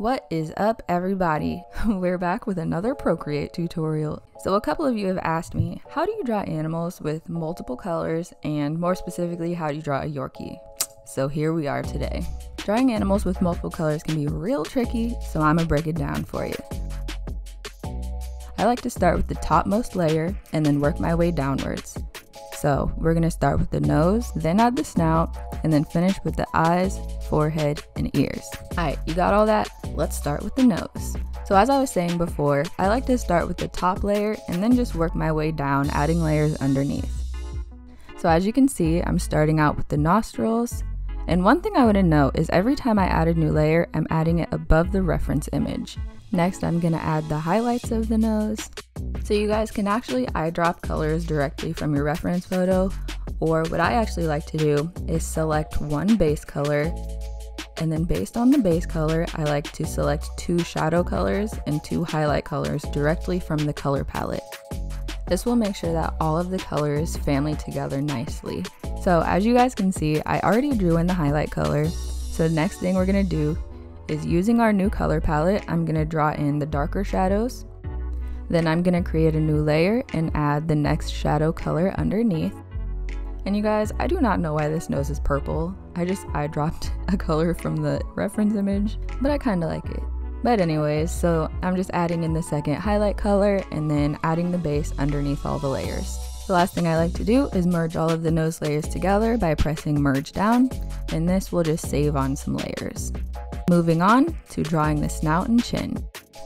What is up, everybody? We're back with another Procreate tutorial. So a couple of you have asked me, how do you draw animals with multiple colors, and more specifically, how do you draw a Yorkie? So here we are today. Drawing animals with multiple colors can be real tricky, so I'm gonna break it down for you. I like to start with the topmost layer and then work my way downwards. So we're gonna start with the nose, then add the snout, and then finish with the eyes, forehead, and ears. All right, you got all that? Let's start with the nose. So as I was saying before, I like to start with the top layer and then just work my way down, adding layers underneath. So as you can see, I'm starting out with the nostrils. And one thing I want to note is every time I add a new layer, I'm adding it above the reference image. Next, I'm going to add the highlights of the nose. So you guys can actually eyedrop colors directly from your reference photo, or what I actually like to do is select one base color, and then based on the base color, I like to select two shadow colors and two highlight colors directly from the color palette. This will make sure that all of the colors family together nicely. So as you guys can see, I already drew in the highlight color. So the next thing we're gonna do is, using our new color palette, I'm gonna draw in the darker shadows. Then I'm gonna create a new layer and add the next shadow color underneath. And you guys, I do not know why this nose is purple. I just eyedropped a color from the reference image, but I kinda like it. But anyways, so I'm just adding in the second highlight color and then adding the base underneath all the layers. The last thing I like to do is merge all of the nose layers together by pressing merge down, and this will just save on some layers. Moving on to drawing the snout and chin.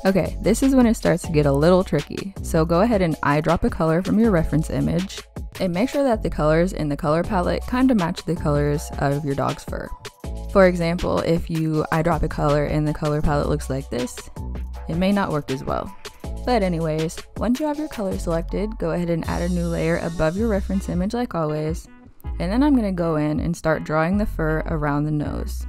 Okay, this is when it starts to get a little tricky. So go ahead and eyedrop a color from your reference image and make sure that the colors in the color palette kind of match the colors of your dog's fur. For example, if you eyedrop a color and the color palette looks like this, it may not work as well. But anyways, once you have your color selected, go ahead and add a new layer above your reference image like always, and then I'm gonna go in and start drawing the fur around the nose.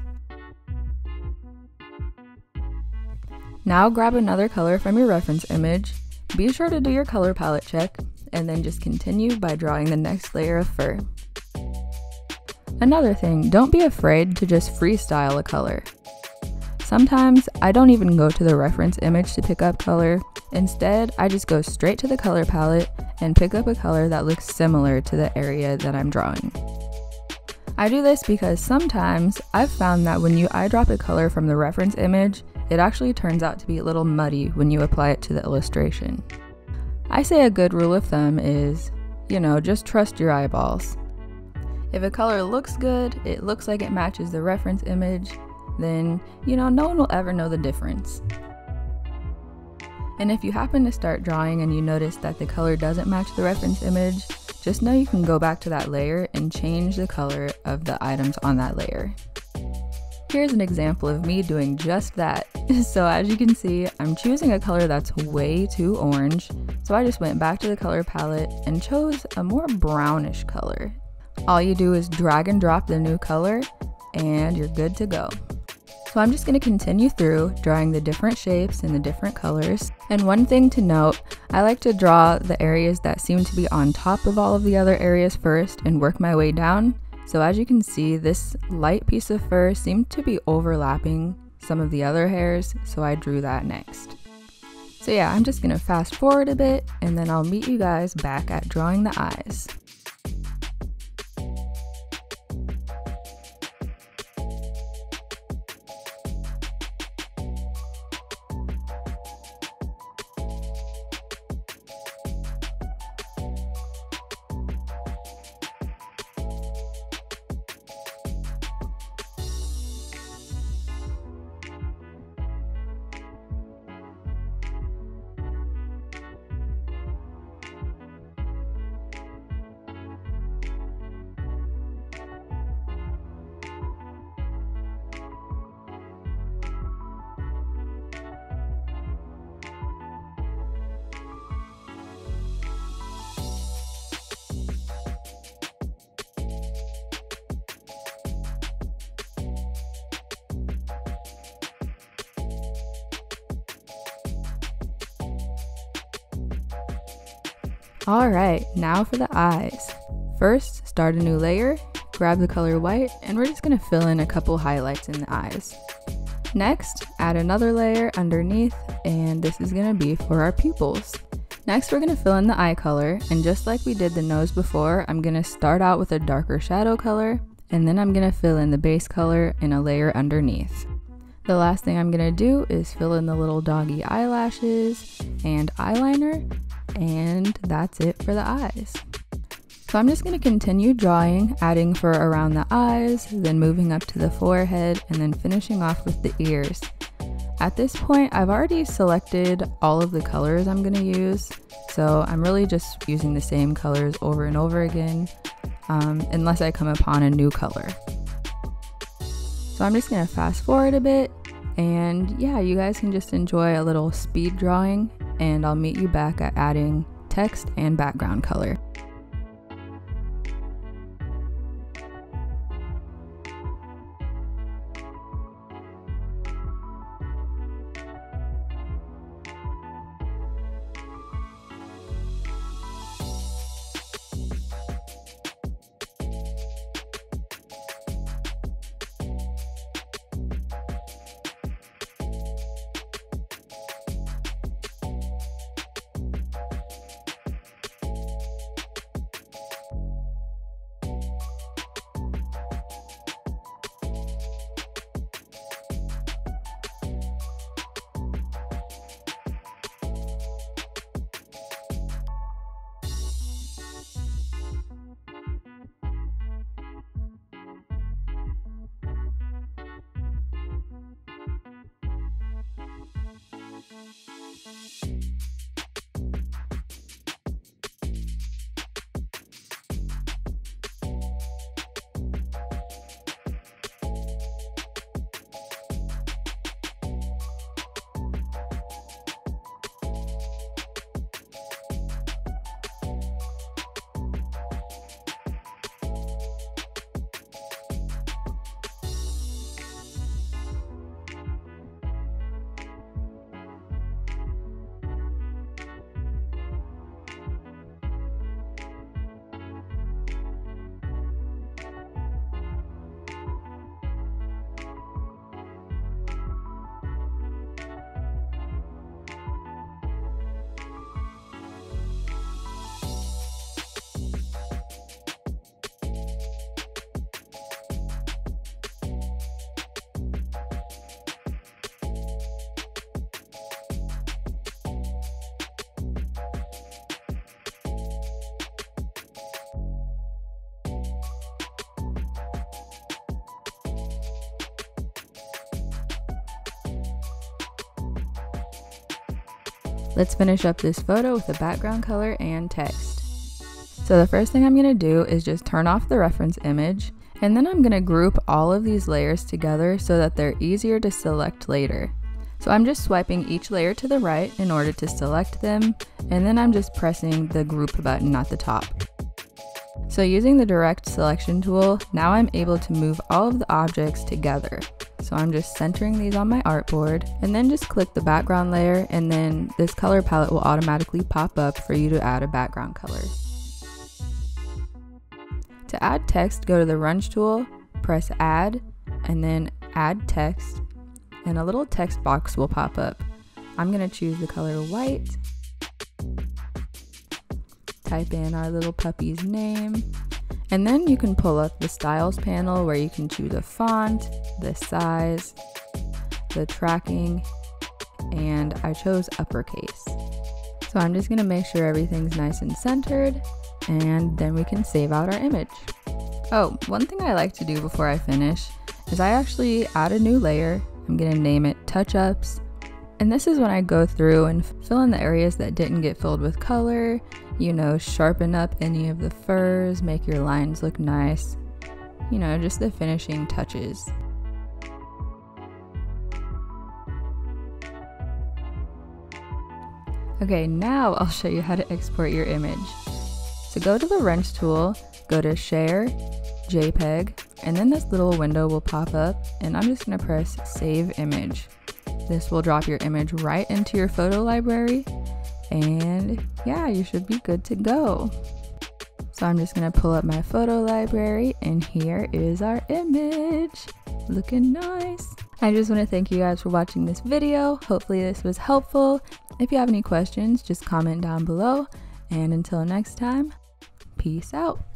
Now grab another color from your reference image, be sure to do your color palette check, and then just continue by drawing the next layer of fur. Another thing, don't be afraid to just freestyle a color. Sometimes I don't even go to the reference image to pick up color. Instead, I just go straight to the color palette and pick up a color that looks similar to the area that I'm drawing. I do this because sometimes I've found that when you eyedrop a color from the reference image, it actually turns out to be a little muddy when you apply it to the illustration. I say a good rule of thumb is, you know, just trust your eyeballs. If a color looks good, it looks like it matches the reference image, then, you know, no one will ever know the difference. And if you happen to start drawing and you notice that the color doesn't match the reference image, just know you can go back to that layer and change the color of the items on that layer. Here's an example of me doing just that. So as you can see, I'm choosing a color that's way too orange, so I just went back to the color palette and chose a more brownish color. All you do is drag and drop the new color and you're good to go. So I'm just going to continue through drawing the different shapes and the different colors. And one thing to note, I like to draw the areas that seem to be on top of all of the other areas first and work my way down. So as you can see, this light piece of fur seemed to be overlapping some of the other hairs, so I drew that next. So yeah, I'm just going to fast forward a bit and then I'll meet you guys back at drawing the eyes. Alright, now for the eyes. First, start a new layer, grab the color white, and we're just going to fill in a couple highlights in the eyes. Next, add another layer underneath, and this is gonna be for our pupils. Next, we're gonna fill in the eye color, and just like we did the nose before, I'm gonna start out with a darker shadow color, and then I'm gonna fill in the base color in a layer underneath. The last thing I'm gonna do is fill in the little doggy eyelashes and eyeliner, and that's it for the eyes. So I'm just gonna continue drawing, adding fur around the eyes, then moving up to the forehead, and then finishing off with the ears. At this point, I've already selected all of the colors I'm gonna use, so I'm really just using the same colors over and over again, unless I come upon a new color. So I'm just gonna fast forward a bit, and yeah, you guys can just enjoy a little speed drawing, and I'll meet you back at adding text and background color. Let's finish up this photo with a background color and text. So the first thing I'm gonna do is just turn off the reference image, and then I'm gonna group all of these layers together so that they're easier to select later. So I'm just swiping each layer to the right in order to select them, and then I'm just pressing the group button at the top. So using the direct selection tool, now I'm able to move all of the objects together. So I'm just centering these on my artboard, and then just click the background layer, and then this color palette will automatically pop up for you to add a background color. To add text, go to the Runge tool, press Add, and then Add Text, and a little text box will pop up. I'm gonna choose the color white, type in our little puppy's name, and then you can pull up the styles panel where you can choose a font, the size, the tracking, and I chose uppercase. So I'm just gonna make sure everything's nice and centered, and then we can save out our image. Oh, one thing I like to do before I finish is I actually add a new layer. I'm gonna name it touch-ups, and this is when I go through and fill in the areas that didn't get filled with color, you know, sharpen up any of the furs, make your lines look nice, you know, just the finishing touches. Okay, now I'll show you how to export your image. So go to the Runge tool, go to Share, JPEG, and then this little window will pop up, and I'm just gonna press Save Image. This will drop your image right into your photo library, and yeah, you should be good to go. So I'm just gonna pull up my photo library, and here is our image. looking nice. I just want to thank you guys for watching this video. Hopefully this was helpful. If you have any questions, just comment down below. And until next time, peace out.